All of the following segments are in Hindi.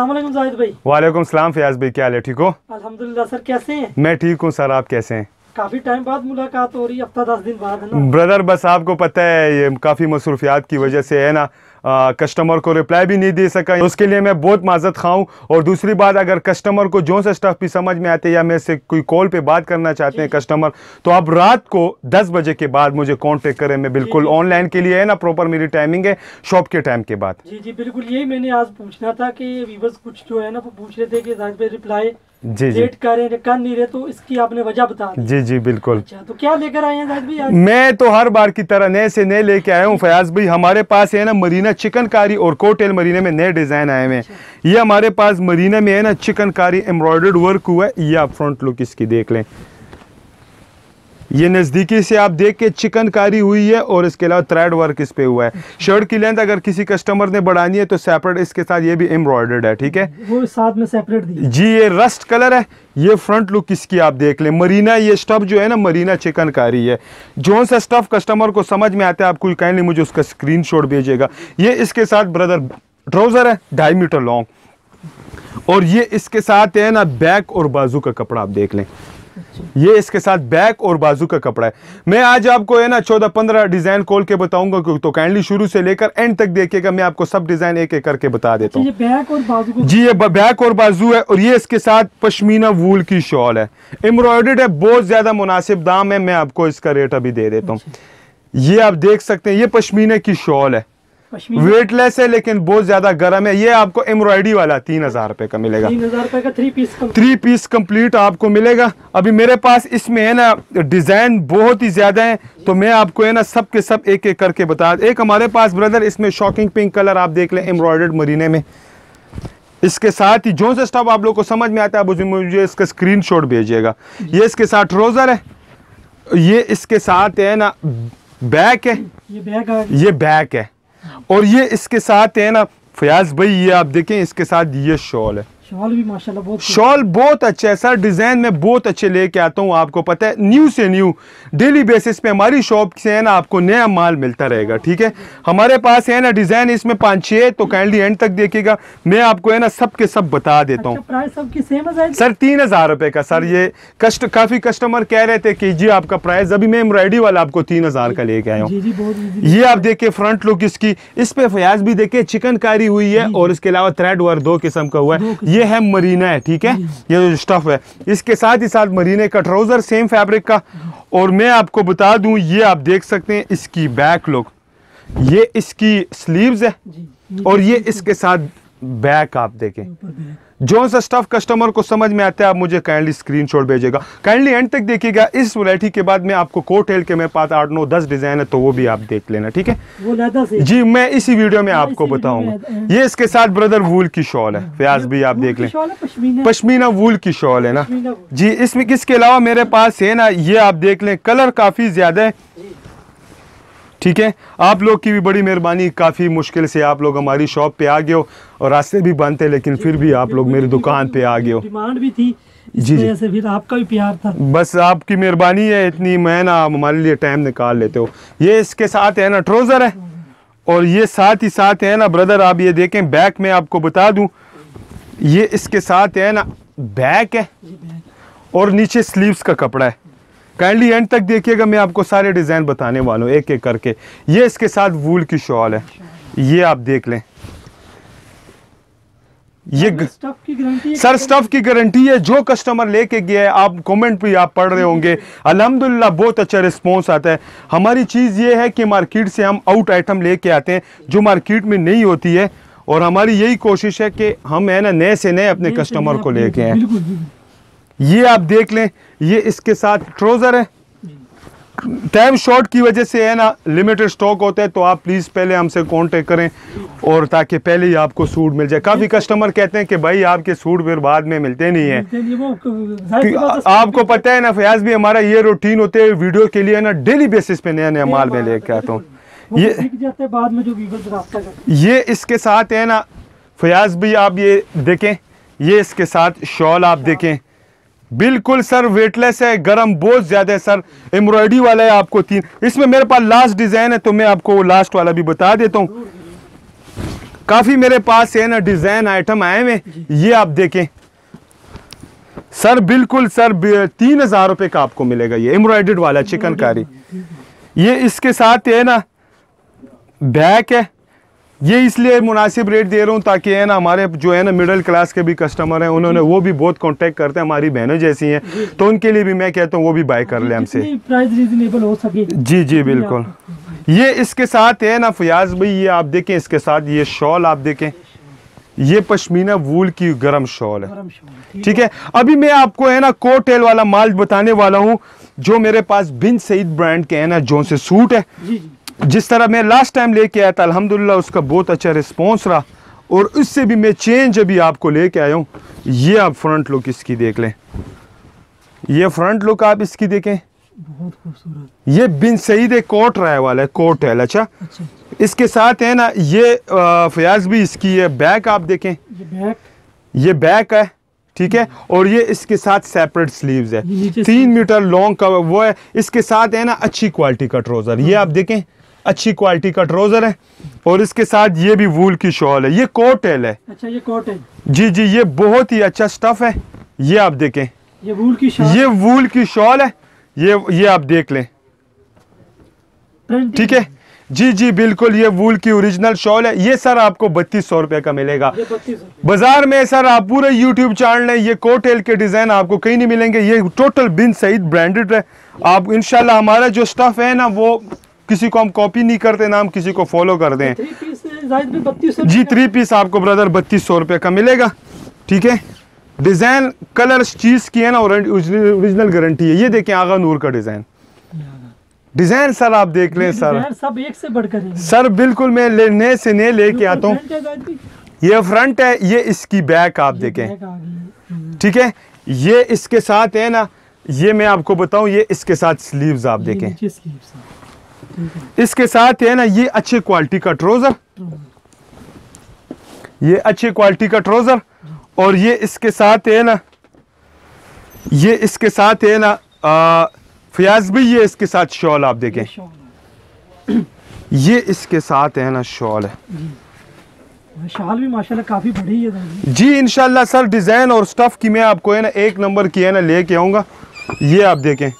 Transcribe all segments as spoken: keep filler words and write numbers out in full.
अस्सलाम जाहिद भाई। वालेकुम सलाम फयाज भाई, क्या हाल है? ठीक हो? अल्हम्दुलिल्लाह सर, कैसे हैं? मैं ठीक हूँ सर, आप कैसे हैं? काफी टाइम बाद मुलाकात हो रही है, हफ्ता दस दिन बाद है ना ब्रदर। बस आपको पता है ये काफी मसरूफियात की वजह से है ना, आ, कस्टमर को रिप्लाई भी नहीं दे सका, उसके लिए मैं बहुत माजत खाऊं। और दूसरी बात, अगर कस्टमर को जो सा स्टफ भी समझ में आते या मेरे से कोई कॉल पे बात करना चाहते हैं कस्टमर, तो आप रात को दस बजे के बाद मुझे कॉन्टेक्ट करें। मैं बिल्कुल ऑनलाइन के लिए है ना, प्रॉपर मेरी टाइमिंग है शॉप के टाइम के बाद। जी जी बिल्कुल, यही मैंने आज पूछना था कि व्यूअर्स कुछ जो है ना वो पूछ रहे थे कि जाहिद भाई रिप्लाई जी जी कर कर नहीं रहे, तो इसकी आपने वजह बता दी। जी जी बिल्कुल। अच्छा, तो क्या लेकर आए हैं जाहिद भाई आज? मैं तो हर बार की तरह नए से नए लेके आया हूँ फयाज भाई। हमारे पास है ना मरीना चिकनकारी और कोटेल मरीना में नए डिजाइन आए हुए हैं। ये हमारे पास मरीना में है ना चिकनकारी एम्ब्रॉयडर्ड वर्क हुआ है। ये आप फ्रंट लुक इसकी देख लें, ये नज़दीकी से आप देख के चिकनकारी हुई है और इसके अलावा थ्रेड वर्क इस पे हुआ है। शर्ट की लेंथ अगर किसी कस्टमर ने बढ़ानी है तो सेपरेट इसके साथ, ये भी एम्ब्रॉयडर्ड है ठीक है, वो साथ में सेपरेट दी जी। ये रस्ट कलर है, ये फ्रंट लुक इसकी आप देख लें। मरीना ये स्टफ जो है ना मरीना चिकनकारी है। जो सा स्टफ कस्टमर को समझ में आता है आप कोई काइंडली मुझे उसका स्क्रीन शॉट भेजिएगा। ये इसके साथ ब्रदर ट्राउज़र है ढाई मीटर लॉन्ग, और ये इसके साथ है ना बैक और बाजू का कपड़ा आप देख लें। ये इसके साथ बैक और बाजू का कपड़ा है। मैं आज आपको है ना चौदह पंद्रह डिजाइन खोल के बताऊंगा, तो काइंडली शुरू से लेकर एंड तक देखिएगा। मैं आपको सब डिजाइन एक एक करके बता देता हूँ। ये बैक और बाजू जी, ये बैक और बाजू है, और ये इसके साथ पश्मीना वूल की शॉल है, एम्ब्रॉयडर्ड है, बहुत ज्यादा मुनासिब दाम है। मैं आपको इसका रेट अभी दे देता हूँ। ये आप देख सकते हैं, ये पश्मीना की शॉल है, वेटलेस है लेकिन बहुत ज्यादा गर्म है। ये आपको एम्ब्रॉयडरी वाला तीन हजार रुपए का मिलेगा, तीन हजार रुपए का three piece three piece complete आपको मिलेगा। अभी मेरे पास इसमें है ना डिजाइन बहुत ही ज्यादा है, तो मैं आपको है ना सब के सब एक एक करके बता। एक हमारे पास ब्रदर इसमें शॉकिंग पिंक कलर आप देख लें, एम्ब्रॉयडर्ड मरीने में। इसके साथ ही जो सा स्टफ आप लोग को समझ में आता है मुझे इसका स्क्रीन शॉट भेजिएगा। ये इसके साथ ट्राउजर है, ये इसके साथ है ना बैक है, ये बैक है, और ये इसके साथ है ना फयाज भाई ये आप देखें इसके साथ ये शॉल है। शॉल भी माशाल्लाह बहुत, शॉल बहुत अच्छा है सर, डिज़ाइन में बहुत अच्छे लेके आता हूँ। आपको पता है न्यू से न्यू डेली बेसिस पे हमारी शॉप से है ना आपको नया माल मिलता रहेगा ठीक है। हमारे पास है ना डिज़ाइन इसमें पाँच छः, तो काइंडली एंड तक देखिएगा। मैं आपको है ना सब के सब बता देता हूँ। अच्छा, सर तीन हज़ार रुपये का सर। ये कस्ट काफ़ी कस्टमर कह रहे थे कि जी आपका प्राइस, अभी मैं एम्ब्रॉयडरी वाला आपको तीन हज़ार का लेके आया हूँ। ये आप देखिए फ्रंट लुक इसकी, इस पर फयाज भी देखिए चिकनकारी हुई है, और इसके अलावा थ्रेड वर्क दो किस्म का हुआ है। ये है मरीना है ठीक है, ये जो स्टफ है। इसके साथ ही साथ मरीने का ट्राउजर सेम फैब्रिक का, और मैं आपको बता दूं ये आप देख सकते हैं इसकी बैक लुक। ये इसकी स्लीव्स है, और ये इसके साथ बैक आप देखें। जो सा स्टफ कस्टमर को समझ में आता है आप मुझे काइंडली स्क्रीनशॉट भेजिएगा, काइंडली एंड तक देखिएगा। इस वैरायटी के बाद मैं आपको कोट हेल के मेरे पास आठ नौ दस डिजाइन है, तो वो भी आप देख लेना ठीक है। वो लेदर से जी मैं इसी वीडियो में आपको बताऊंगा। ये इसके साथ ब्रदर वूल की शॉल है, फयाज भी आप देख लें, पश्मीना वूल की शॉल है ना जी। इसमें इसके अलावा मेरे पास है ना ये आप देख लें, कलर काफी ज्यादा है ठीक है। आप लोग की भी बड़ी मेहरबानी, काफ़ी मुश्किल से आप लोग हमारी शॉप पे आ गए हो, और रास्ते भी बंद थे लेकिन फिर भी आप लोग मेरी दुकान पे आ गए हो। डिमांड भी थी जी जी, ऐसे फिर आपका भी प्यार था, बस आपकी मेहरबानी है इतनी। मैं ना आप हमारे लिए टाइम निकाल लेते हो। ये इसके साथ है ना ट्राउज़र है, और ये साथ ही साथ है ना ब्रदर आप ये देखें बैक में आपको बता दूँ, ये इसके साथ है ना बैक है, और नीचे स्लीव्स का कपड़ा है। काइंडली एंड तक देखिएगा, मैं आपको सारे डिज़ाइन बताने वाला हूँ एक एक करके। ये इसके साथ वूल की शॉल है, ये आप देख लें। ये स्टफ की गारंटी है सर, स्टफ की गारंटी है। जो कस्टमर लेके गया है, आप कमेंट भी आप पढ़ रहे होंगे, अल्हम्दुलिल्लाह बहुत अच्छा रिस्पांस आता है। हमारी चीज़ ये है कि मार्केट से हम आउट आइटम लेके आते हैं जो मार्केट में नहीं होती है, और हमारी यही कोशिश है कि हम है ना नए से नए अपने कस्टमर को लेके आए। ये आप देख लें, ये इसके साथ ट्राउज़र है। टाइम शॉर्ट की वजह से है ना लिमिटेड स्टॉक होता है, तो आप प्लीज़ पहले हमसे कांटेक्ट करें, और ताकि पहले ही आपको सूट मिल जाए। काफ़ी कस्टमर कहते हैं कि भाई आपके सूट फिर बाद में मिलते नहीं हैं। आपको पता है ना फयाज भी, हमारा ये रूटीन होते है वीडियो के लिए ना डेली बेसिस पे नया नया माल में लेके आता हूँ। ये बाद में जो ये इसके साथ है ना फयाज भी आप ये देखें, ये इसके साथ शॉल आप देखें, बिल्कुल सर वेटलेस है, गरम बहुत ज़्यादा है सर, एम्ब्रॉयडरी वाला है। आपको तीन इसमें मेरे पास लास्ट डिज़ाइन है, तो मैं आपको वो लास्ट वाला भी बता देता हूँ। काफ़ी मेरे पास है ना डिज़ाइन आइटम आए हुए। ये आप देखें सर, बिल्कुल सर तीन हज़ार रुपये का आपको मिलेगा ये एम्ब्रॉयडर्ड वाला चिकनकारी। ये इसके साथ है ना बैक है, ये इसलिए मुनासिब रेट दे रहा हूँ ताकि है ना हमारे जो है ना मिडिल क्लास के भी कस्टमर हैं, उन्होंने वो भी बहुत कांटेक्ट करते हैं, हमारी बहनों जैसी हैं, तो उनके लिए भी मैं कहता हूँ वो भी बाय कर लें हमसे, प्राइस रीजनेबल हो सके। जी जी बिल्कुल। ये इसके साथ है ना फयाज भाई, ये आप देखें इसके साथ ये शॉल आप देखें, ये पश्मीना वूल की गर्म शॉल है। ठीक है, अभी मैं आपको है ना कोटेल वाला माल बताने वाला हूँ जो मेरे पास बिन सईद ब्रांड के है ना जो से सूट है। जिस तरह मैं लास्ट टाइम लेके आया था अल्हम्दुलिल्लाह उसका बहुत अच्छा रिस्पॉन्स रहा, और उससे भी मैं चेंज अभी आपको लेके आया हूँ। ये आप फ्रंट लुक इसकी देख लें, ये फ्रंट लुक आप इसकी देखें, बहुत खूबसूरत। ये बिन सईद कोट राय वाला है, कोट है। अच्छा, अच्छा इसके साथ है ना ये फयाज भी इसकी है बैक आप देखें, ये बैक, ये बैक है। ठीक है, और ये इसके साथ सेपरेट स्लीव्स है, तीन मीटर लॉन्ग का वो है। इसके साथ है ना अच्छी क्वालिटी का ट्रोज़र, ये आप देखें अच्छी क्वालिटी का ट्रोज़र है, और इसके साथ ये भी वूल की शॉल है। ये कोटेल है। अच्छा ये कोटेल। जी जी, ये बहुत ही अच्छा स्टफ है। ये आप देखें ये वूल की शॉल, ये वूल की शॉल है, ये ये आप देख लें। ठीक है जी जी बिल्कुल, ये वूल की ओरिजिनल शॉल है। ये सर आपको बत्तीस सौ रुपये का मिलेगा बाजार में। सर आप पूरे यूट्यूब चैनल है, ये कोटेल के डिज़ाइन आपको कहीं नहीं मिलेंगे, ये टोटल बिन सईद ब्रांडेड है। आप इंशाल्लाह हमारा जो स्टफ़ है ना वो किसी को हम कॉपी नहीं करते, ना हम किसी को फॉलो करते हैं। थ्री पीस भी बत्तीस सौ जी, थ्री पीस आपको ब्रदर बत्तीस सौ रुपये का मिलेगा। ठीक है, डिज़ाइन कलर चीज़ की है ना, और ओरिजिनल गारंटी है। ये देखें आगा नूर का डिज़ाइन, डिज़ाइन सर आप देख लें सर, सब एक से बढ़कर सर बिल्कुल। मैं ले, नए से नए लेके आता हूँ। ये फ्रंट है, ये इसकी बैक आप देखें। ठीक है, ये इसके साथ है ना, ये मैं आपको बताऊँ, ये इसके साथ स्लीव्स आप देखें, इसके साथ है ना ये अच्छे क्वालिटी का ट्रोजर, ये अच्छे क्वालिटी का ट्रोजर, और ये इसके साथ है ना, ये इसके साथ है ना फयाज भी, ये इसके साथ शॉल आप देखें, ये इसके साथ है ना शॉल है। शॉल भी माशाल्लाह काफी बड़ी है जी। इंशाल्लाह सर डिजाइन और स्टफ की मैं आपको है ना एक नंबर की है ना लेके आऊंगा। ये आप देखें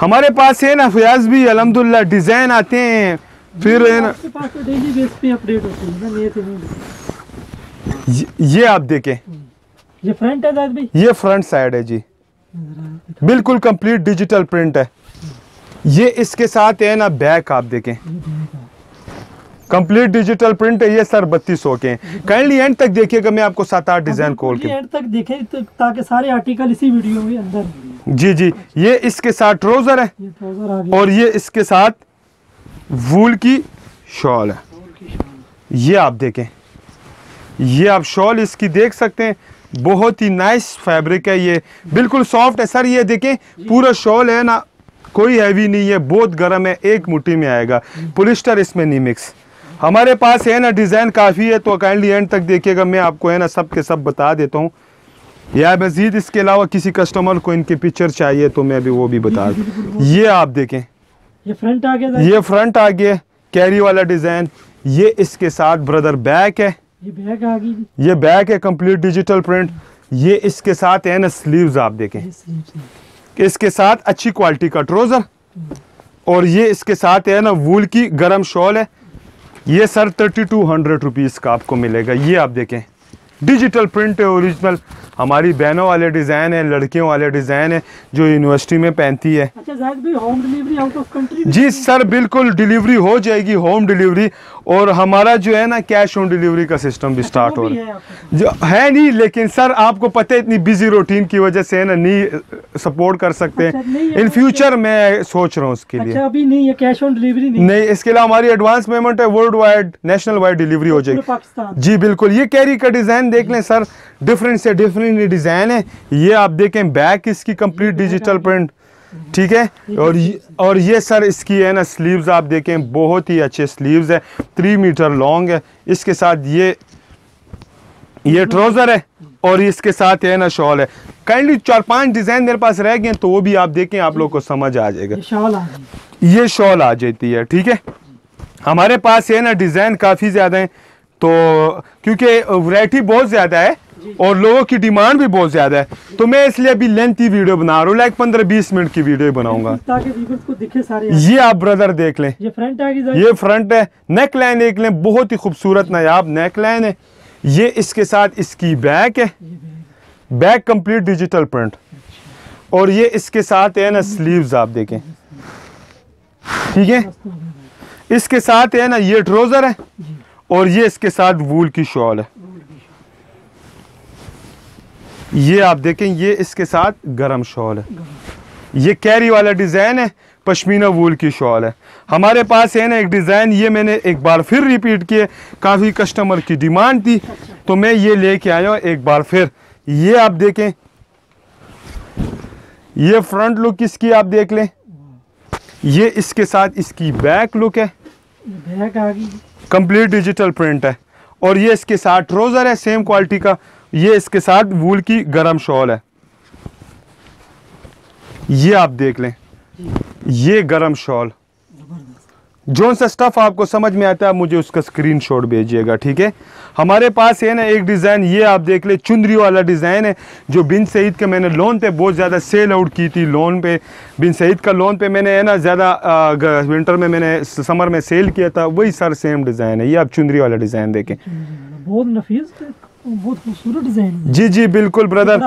हमारे पास है ना फयाज भी अल्हम्दुलिल्लाह डिज़ाइन आते हैं, फिर है ना डेली बेस पे अपडेट होते हैं। ये आप देखें ये फ्रंट है दाद भाई, ये फ्रंट साइड है जी, बिल्कुल कंप्लीट डिजिटल प्रिंट है। ये इसके साथ है ना बैक आप देखें, कंप्लीट डिजिटल प्रिंट है। ये सर बत्तीस सौ के हैं। काइंडली एंड तक देखिएगा, मैं आपको सात आठ डिजाइन खोल के एंड तक देखें तो, ताकि सारे आर्टिकल इसी वीडियो में अंदर। जी जी, ये इसके साथ ट्रोजर है, ये ट्रोजर, और ये इसके साथ वूल की शॉल है। ये आप देखें, ये आप शॉल इसकी देख सकते हैं, बहुत ही नाइस फैब्रिक है, ये बिल्कुल सॉफ्ट है सर। ये देखें पूरा शॉल है ना, कोई हैवी नहीं है, बहुत गर्म है, एक मुट्ठी में आएगा, पॉलिस्टर इसमें नहीं मिक्स। हमारे पास है ना डिज़ाइन काफ़ी है, तो काइंडली एंड तक देखिएगा, मैं आपको है ना सब के सब बता देता हूँ। या मज़ीद इसके अलावा किसी कस्टमर को इनकी पिक्चर चाहिए तो मैं अभी वो भी बता दूँ। ये आप देखें ये फ्रंट आ गया, ये फ्रंट आ गया कैरी वाला डिज़ाइन, ये इसके साथ ब्रदर बैक है, ये बैक आ गई, ये बैक है कंप्लीट डिजिटल प्रिंट। ये इसके साथ है ना स्लीव्स आप देखें, इसके साथ अच्छी क्वालिटी का ट्रोज़र, और ये इसके साथ है ना वूल की गर्म शॉल है। ये sir thirty two hundred rupees का आपको मिलेगा। ये आप देखें डिजिटल प्रिंट है ओरिजिनल, हमारी बहनों वाले डिज़ाइन है, लड़कियों वाले डिज़ाइन है, जो यूनिवर्सिटी में पहनती है। अच्छा जाहिद भाई home delivery out of country? जी सर बिल्कुल, डिलीवरी हो जाएगी होम डिलीवरी, और हमारा जो है ना कैश ऑन डिलीवरी का सिस्टम भी अच्छा, स्टार्ट हो रहा है जो है नहीं, लेकिन सर आपको पता है इतनी बिजी रूटीन की वजह से है ना नहीं सपोर्ट कर सकते हैं। इन फ्यूचर मैं सोच रहा हूँ उसके लिए। अभी नहीं है कैश ऑन डिलीवरी नहीं, इसके अलावा हमारी एडवांस पेमेंट है, world wide national wide delivery हो जाएगी। जी बिल्कुल, ये कैरी का डिज़ाइन देख लें सर, डिफरेंट से डिफरेंट डिज़ाइन है। ये आप देखें बैक इसकी कंप्लीट डिजिटल प्रिंट। ठीक है, और ये और ये सर इसकी है ना स्लीव्स आप देखें, बहुत ही अच्छे स्लीव्स है, थ्री मीटर लॉन्ग है। इसके साथ ये ये ट्राउज़र है, और इसके साथ है ना शॉल है। काइंडली चार पांच डिज़ाइन मेरे पास रह गए तो वो भी आप देखें, आप लोगों को समझ आ जाएगा। ये शॉल आ जाती है। ठीक है, हमारे पास है ना डिज़ाइन काफ़ी ज़्यादा हैं, तो क्योंकि वैरायटी बहुत ज़्यादा है और लोगों की डिमांड भी बहुत ज़्यादा है, तो मैं इसलिए अभी लेंथी वीडियो बना रहा हूँ, लाइक पंद्रह बीस मिनट की वीडियो बनाऊंगा ताकि व्यूअर्स को दिखे सारे। ये आप ब्रदर देख लें, ये फ्रंट है, ये फ्रंट है, नेक लाइन देख लें, बहुत ही खूबसूरत नायाब नेक लाइन है। ये इसके साथ इसकी बैक है, बैक कंप्लीट डिजिटल प्रिंट, और ये इसके साथ है ना स्लीव्स आप देखें, ठीक है, इसके साथ है ना ये ट्रोज़र है और ये इसके साथ वूल की शॉल है। ये आप देखें, ये इसके साथ गरम शॉल है, ये कैरी वाला डिज़ाइन है, पश्मीना वूल की शॉल है। हमारे पास है ना एक डिज़ाइन, ये मैंने एक बार फिर रिपीट किए, काफ़ी कस्टमर की डिमांड थी तो मैं ये लेके आया एक बार फिर। ये आप देखें, ये फ्रंट लुक इसकी आप देख लें, ये इसके साथ इसकी बैक लुक है, बैक आ गई, कंप्लीट डिजिटल प्रिंट है, और ये इसके साथ ट्रोज़र है सेम क्वालिटी का, ये इसके साथ वूल की गरम शॉल है। ये आप देख लें, ये गरम शॉल, जोन सा स्टफ आपको समझ में आता है मुझे उसका स्क्रीनशॉट भेजिएगा, ठीक है। हमारे पास है ना एक डिज़ाइन, ये आप देख ले, चुंदरी वाला डिज़ाइन है, जो बिन सईद का मैंने लोन पे बहुत ज़्यादा सेल आउट की थी, लोन पे बिन सईद का लोन पे मैंने है ना ज़्यादा विंटर में मैंने समर में सेल किया था, वही सर सेम डिज़ाइन है। ये आप चुंदरी वाला डिज़ाइन देखें, बहुत नफीस, बहुत खूबसूरत डिज़ाइन है। जी जी बिल्कुल ब्रदर,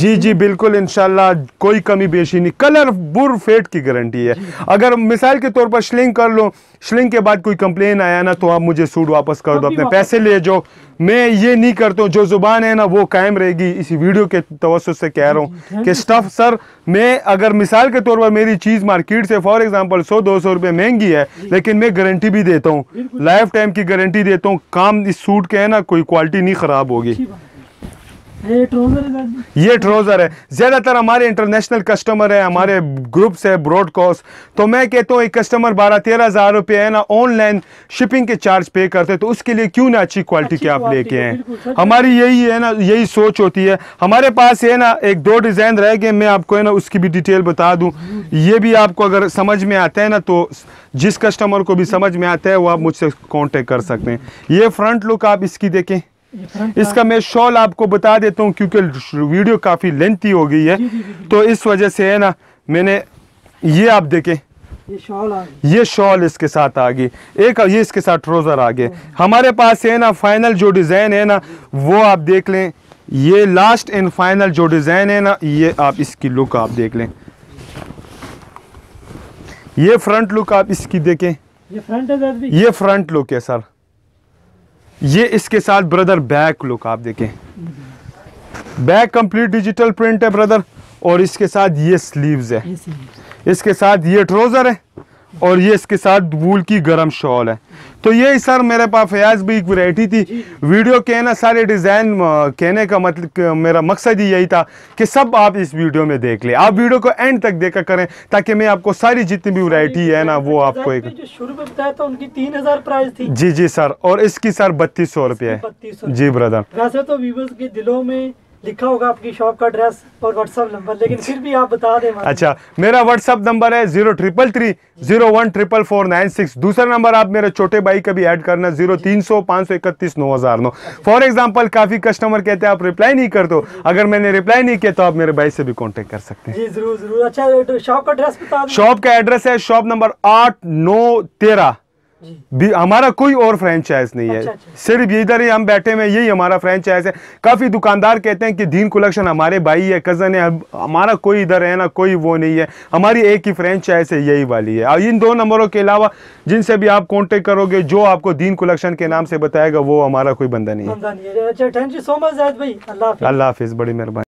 जी जी बिल्कुल, इंशाल्लाह कोई कमी बेशी नहीं, कलर बुर फेट की गारंटी है। अगर मिसाल के तौर पर श्लिंग कर लो, श्लिंग के बाद कोई कंप्लेन आया ना तो आप मुझे सूट वापस कर दो, अपने पैसे ले जाओ, मैं ये नहीं करता हूँ। जो ज़ुबान है ना वो कायम रहेगी, इसी वीडियो के तवस्सुत से कह रहा हूँ कि स्टफ़ सर, मैं अगर मिसाल के तौर पर मेरी चीज़ मार्केट से फॉर एग्जांपल सौ दो सौ रुपये महंगी है, लेकिन मैं गारंटी भी देता हूँ, लाइफ टाइम की गारंटी देता हूँ, काम इस सूट के है ना कोई क्वालिटी नहीं ख़राब होगी। ये ट्रोज़र है, ज़्यादातर हमारे इंटरनेशनल कस्टमर है, हमारे ग्रुप से ब्रॉड कॉस्ट, तो मैं कहता हूँ एक कस्टमर बारह तेरह हज़ार रुपये है ना ऑनलाइन शिपिंग के चार्ज पे करते हैं, तो उसके लिए क्यों ना अच्छी क्वालिटी के आप लेके आए, हमारी यही है ना, यही सोच होती है। हमारे पास है ना एक दो डिज़ाइन रह गए, मैं आपको है ना उसकी भी डिटेल बता दूँ, ये भी आपको अगर समझ में आता है ना, तो जिस कस्टमर को भी समझ में आता है वो आप मुझसे कॉन्टेक्ट कर सकते हैं। ये फ्रंट लुक आप इसकी देखें, इसका मैं शॉल आपको बता देता हूँ क्योंकि वीडियो काफ़ी लेंथी हो गई है, जी, जी, जी, तो इस वजह से है ना मैंने ये आप देखें, ये शॉल आ गई, ये शॉल इसके साथ आ गई, एक ये इसके साथ ट्रोज़र आ गए। हमारे पास है ना फाइनल जो डिज़ाइन है ना वो आप देख लें, ये लास्ट एंड फाइनल जो डिज़ाइन है ना, ये आप इसकी लुक आप देख लें, ये फ्रंट लुक आप इसकी देखें, ये फ्रंट लुक है सर, ये इसके साथ ब्रदर बैक लुक आप देखें, बैक कंप्लीट डिजिटल प्रिंट है ब्रदर, और इसके साथ ये स्लीव्स है, इसके साथ ये ट्रोज़र है और ये इसके साथ वूल की गरम शॉल है। तो ये सर मेरे पास फयाज भी एक वैरायटी थी, वीडियो के ना सारे डिज़ाइन कहने का मतलब मेरा मकसद ही यही था कि सब आप इस वीडियो में देख लें, आप वीडियो को एंड तक देखा करें ताकि मैं आपको सारी जितनी भी वैरायटी है ना वो आपको एक जो शुरू में बताया था उनकी तीन हज़ार प्राइस थी, जी जी सर, और इसकी सर बत्तीस सौ रुपये है। जी ब्रदर, वैसे तो व्यूअर्स के दिलों में लिखा होगा आपकी शॉप का एड्रेस और व्हाट्सअप नंबर, लेकिन फिर भी आप बता दें। अच्छा, मेरा व्हाट्सअप नंबर है zero triple three zero one triple four nine six, दूसरा नंबर आप मेरे छोटे भाई का भी ऐड करना जीरो तीन सौ पाँच सौ इकतीस नौ हज़ार नौ। फॉर एग्जांपल काफ़ी कस्टमर कहते हैं आप रिप्लाई नहीं करते हो, अगर मैंने रिप्लाई नहीं किया तो आप मेरे भाई से भी कॉन्टेक्ट कर सकते हैं। जी जरूर जरूर। अच्छा, शॉप का एड्रेस बता दें। शॉप का एड्रेस है शॉप नंबर आठ नौ तेरह, भी हमारा कोई और फ्रेंचाइज नहीं है। अच्छा, अच्छा। सिर्फ इधर ही हम बैठे में यही हमारा फ्रेंचाइज है। काफ़ी दुकानदार कहते हैं कि दीन कलेक्शन हमारे भाई है, कज़न है, हमारा कोई इधर है ना कोई वो नहीं है, हमारी एक ही फ्रेंचाइज है, यही वाली है। और इन दो नंबरों के अलावा जिनसे भी आप कांटेक्ट करोगे, जो आपको दीन कलेक्शन के नाम से बताएगा वो हमारा कोई बंदा नहीं है। अच्छा, थैंक यू सो मच जायद भाई, अल्लाह हाफिज़, बड़ी मेहरबानी।